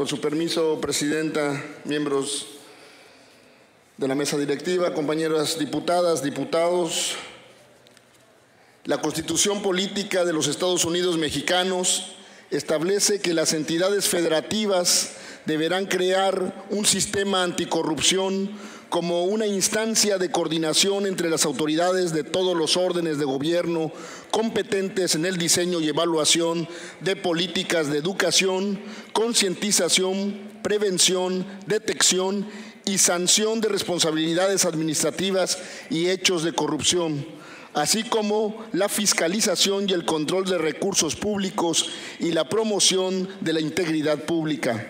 Con su permiso, Presidenta, miembros de la mesa directiva, compañeras diputadas, diputados, la Constitución Política de los Estados Unidos Mexicanos establece que las entidades federativas deberán crear un sistema anticorrupción como una instancia de coordinación entre las autoridades de todos los órdenes de gobierno competentes en el diseño y evaluación de políticas de educación, concientización, prevención, detección y sanción de responsabilidades administrativas y hechos de corrupción, así como la fiscalización y el control de recursos públicos y la promoción de la integridad pública.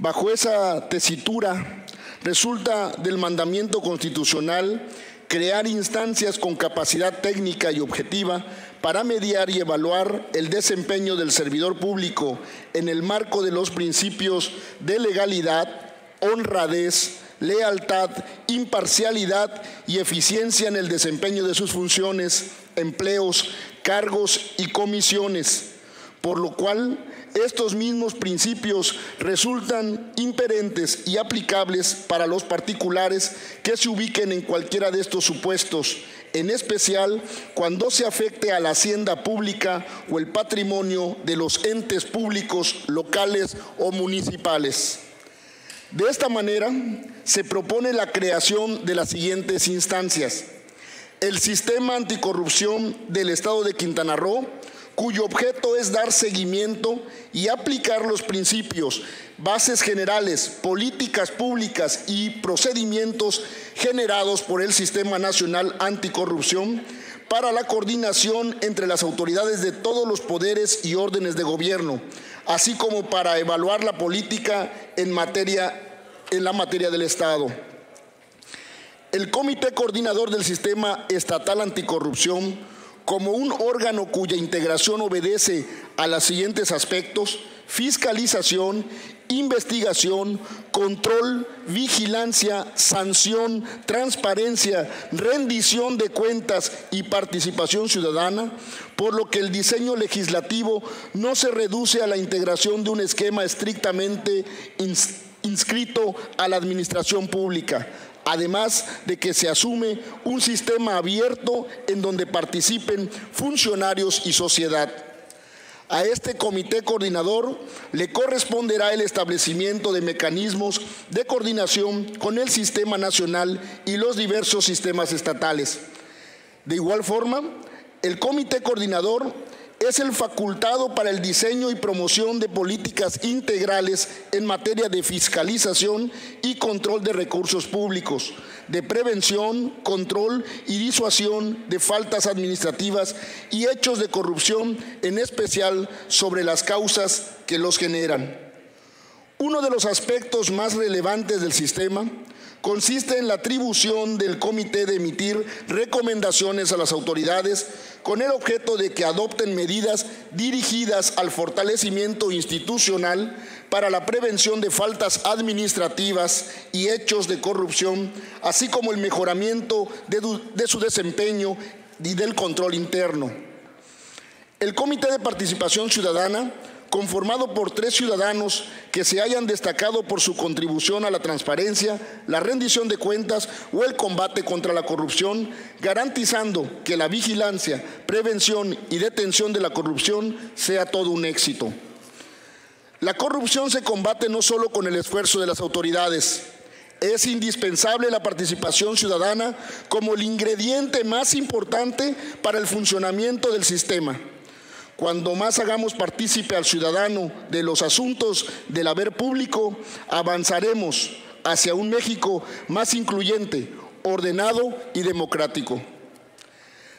Bajo esa tesitura, resulta del mandamiento constitucional crear instancias con capacidad técnica y objetiva para mediar y evaluar el desempeño del servidor público en el marco de los principios de legalidad, honradez, lealtad, imparcialidad y eficiencia en el desempeño de sus funciones, empleos, cargos y comisiones, por lo cual estos mismos principios resultan imperentes y aplicables para los particulares que se ubiquen en cualquiera de estos supuestos, en especial cuando se afecte a la hacienda pública o el patrimonio de los entes públicos locales o municipales. De esta manera, se propone la creación de las siguientes instancias: el Sistema Anticorrupción del Estado de Quintana Roo, cuyo objeto es dar seguimiento y aplicar los principios, bases generales, políticas públicas y procedimientos generados por el Sistema Nacional Anticorrupción para la coordinación entre las autoridades de todos los poderes y órdenes de gobierno, así como para evaluar la política en la materia del Estado. El Comité Coordinador del Sistema Estatal Anticorrupción, como un órgano cuya integración obedece a los siguientes aspectos: fiscalización, investigación, control, vigilancia, sanción, transparencia, rendición de cuentas y participación ciudadana, por lo que el diseño legislativo no se reduce a la integración de un esquema estrictamente inscrito a la administración pública, además de que se asume un sistema abierto en donde participen funcionarios y sociedad. A este comité coordinador le corresponderá el establecimiento de mecanismos de coordinación con el sistema nacional y los diversos sistemas estatales. De igual forma, el comité coordinador es el facultado para el diseño y promoción de políticas integrales en materia de fiscalización y control de recursos públicos, de prevención, control y disuasión de faltas administrativas y hechos de corrupción, en especial sobre las causas que los generan. Uno de los aspectos más relevantes del sistema consiste en la atribución del comité de emitir recomendaciones a las autoridades con el objeto de que adopten medidas dirigidas al fortalecimiento institucional para la prevención de faltas administrativas y hechos de corrupción, así como el mejoramiento de su desempeño y del control interno. El Comité de Participación Ciudadana, conformado por 3 ciudadanos que se hayan destacado por su contribución a la transparencia, la rendición de cuentas o el combate contra la corrupción, garantizando que la vigilancia, prevención y detención de la corrupción sea todo un éxito. La corrupción se combate no solo con el esfuerzo de las autoridades. Es indispensable la participación ciudadana como el ingrediente más importante para el funcionamiento del sistema. Cuando más hagamos partícipe al ciudadano de los asuntos del haber público, avanzaremos hacia un México más incluyente, ordenado y democrático.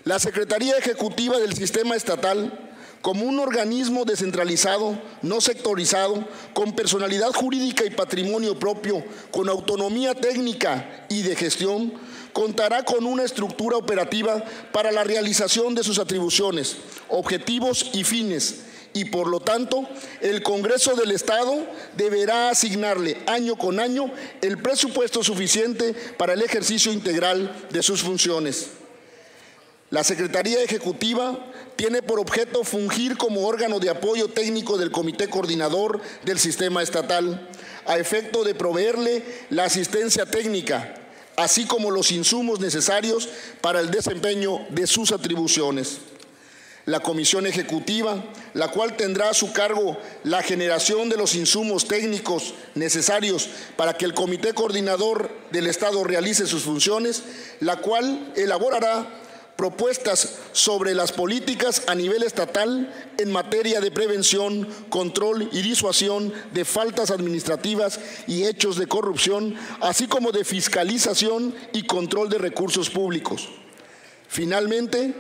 La Secretaría Ejecutiva del Sistema Estatal, como un organismo descentralizado, no sectorizado, con personalidad jurídica y patrimonio propio, con autonomía técnica y de gestión, contará con una estructura operativa para la realización de sus atribuciones, objetivos y fines, y por lo tanto, el Congreso del Estado deberá asignarle año con año el presupuesto suficiente para el ejercicio integral de sus funciones. La Secretaría Ejecutiva tiene por objeto fungir como órgano de apoyo técnico del Comité Coordinador del Sistema Estatal, a efecto de proveerle la asistencia técnica, así como los insumos necesarios para el desempeño de sus atribuciones. La Comisión Ejecutiva, la cual tendrá a su cargo la generación de los insumos técnicos necesarios para que el Comité Coordinador del Estado realice sus funciones, la cual elaborará propuestas sobre las políticas a nivel estatal en materia de prevención, control y disuasión de faltas administrativas y hechos de corrupción, así como de fiscalización y control de recursos públicos. Finalmente,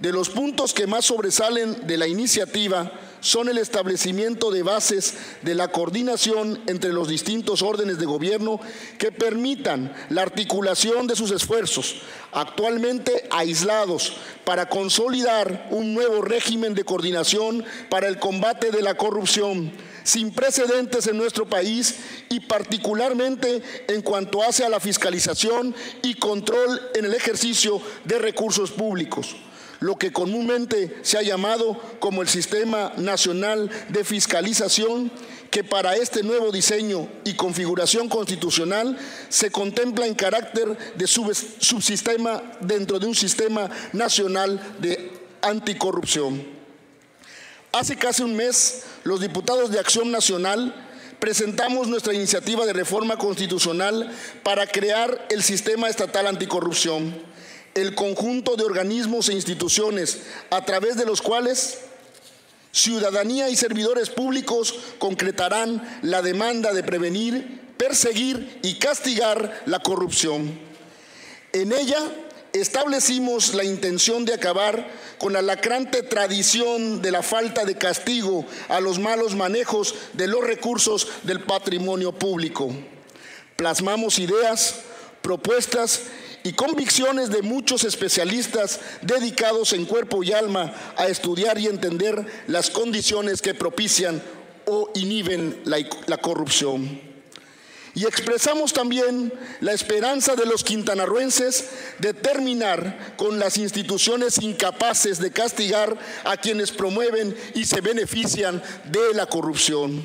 de los puntos que más sobresalen de la iniciativa son el establecimiento de bases de la coordinación entre los distintos órdenes de gobierno que permitan la articulación de sus esfuerzos, actualmente aislados, para consolidar un nuevo régimen de coordinación para el combate de la corrupción, sin precedentes en nuestro país y particularmente en cuanto hace a la fiscalización y control en el ejercicio de recursos públicos, lo que comúnmente se ha llamado como el Sistema Nacional de Fiscalización, que para este nuevo diseño y configuración constitucional se contempla en carácter de subsistema dentro de un Sistema Nacional de Anticorrupción. Hace casi un mes, los diputados de Acción Nacional presentamos nuestra iniciativa de reforma constitucional para crear el Sistema Estatal Anticorrupción, el conjunto de organismos e instituciones a través de los cuales ciudadanía y servidores públicos concretarán la demanda de prevenir, perseguir y castigar la corrupción. En ella establecimos la intención de acabar con la lacrante tradición de la falta de castigo a los malos manejos de los recursos del patrimonio público. Plasmamos ideas, propuestas y convicciones de muchos especialistas dedicados en cuerpo y alma a estudiar y entender las condiciones que propician o inhiben la corrupción. Y expresamos también la esperanza de los quintanarruenses de terminar con las instituciones incapaces de castigar a quienes promueven y se benefician de la corrupción.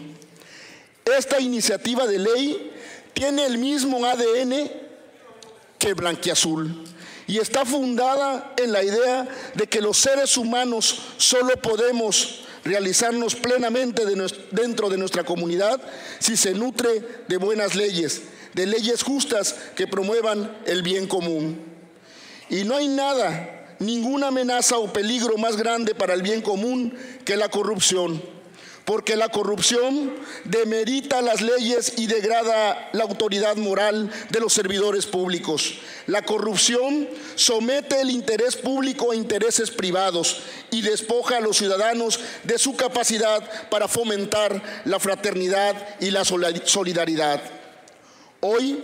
Esta iniciativa de ley tiene el mismo ADN que blanquiazul, y está fundada en la idea de que los seres humanos solo podemos realizarnos plenamente dentro de nuestra comunidad si se nutre de buenas leyes, de leyes justas que promuevan el bien común. Y no hay nada, ninguna amenaza o peligro más grande para el bien común que la corrupción, porque la corrupción demerita las leyes y degrada la autoridad moral de los servidores públicos. La corrupción somete el interés público a intereses privados y despoja a los ciudadanos de su capacidad para fomentar la fraternidad y la solidaridad. Hoy,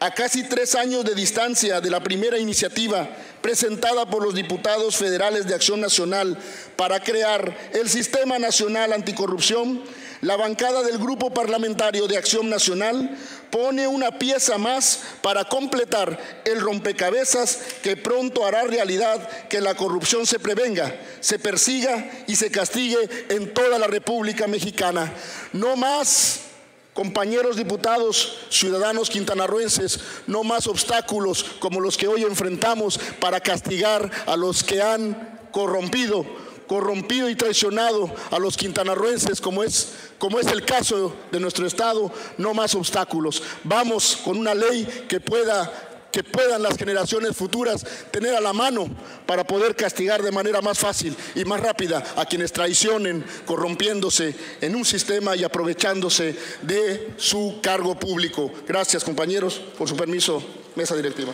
a casi 3 años de distancia de la primera iniciativa presentada por los diputados federales de Acción Nacional para crear el Sistema Nacional Anticorrupción, la bancada del Grupo Parlamentario de Acción Nacional pone una pieza más para completar el rompecabezas que pronto hará realidad que la corrupción se prevenga, se persiga y se castigue en toda la República Mexicana. No más, compañeros diputados, ciudadanos quintanarruenses, no más obstáculos como los que hoy enfrentamos para castigar a los que han corrompido y traicionado a los quintanarruenses, como es el caso de nuestro estado. No más obstáculos. Vamos con una ley que puedan las generaciones futuras tener a la mano para poder castigar de manera más fácil y más rápida a quienes traicionen, corrompiéndose en un sistema y aprovechándose de su cargo público. Gracias, compañeros. Por su permiso, mesa directiva.